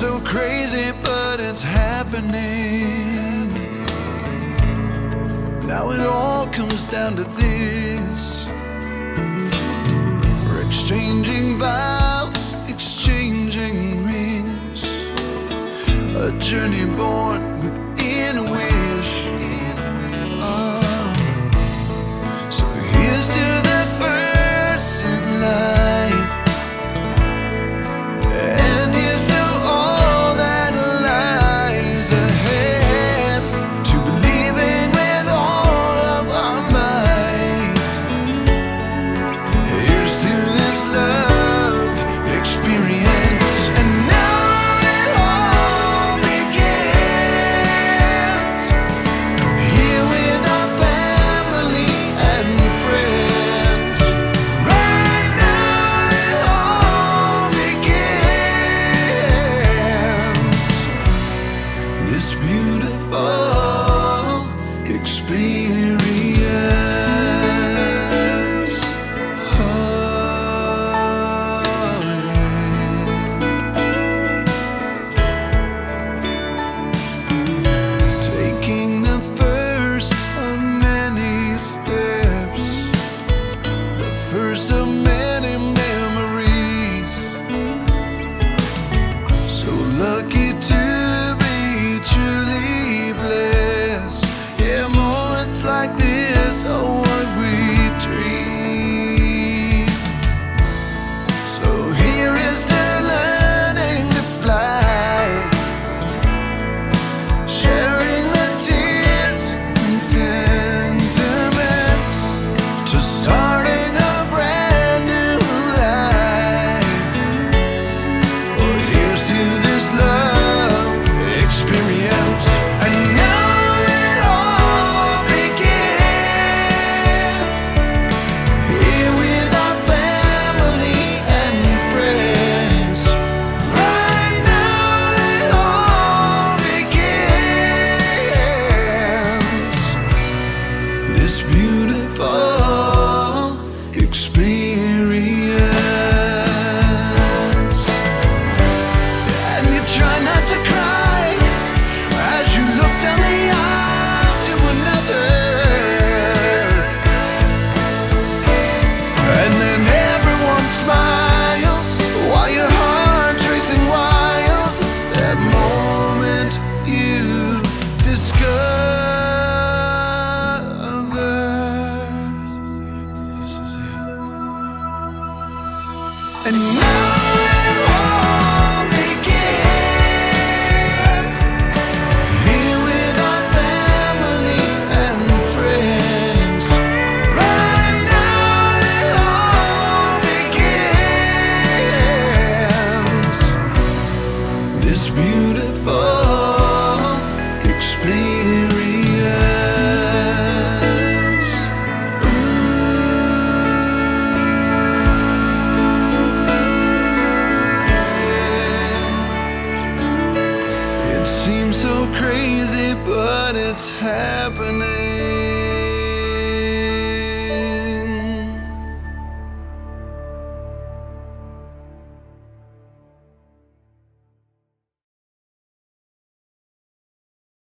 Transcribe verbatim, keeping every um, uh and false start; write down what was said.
so crazy, but it's happening. Now it all comes down to this. We're exchanging vows, exchanging rings, a journey born within a wish. Oh. So here's to the first in life. Seems so crazy, but it's happening.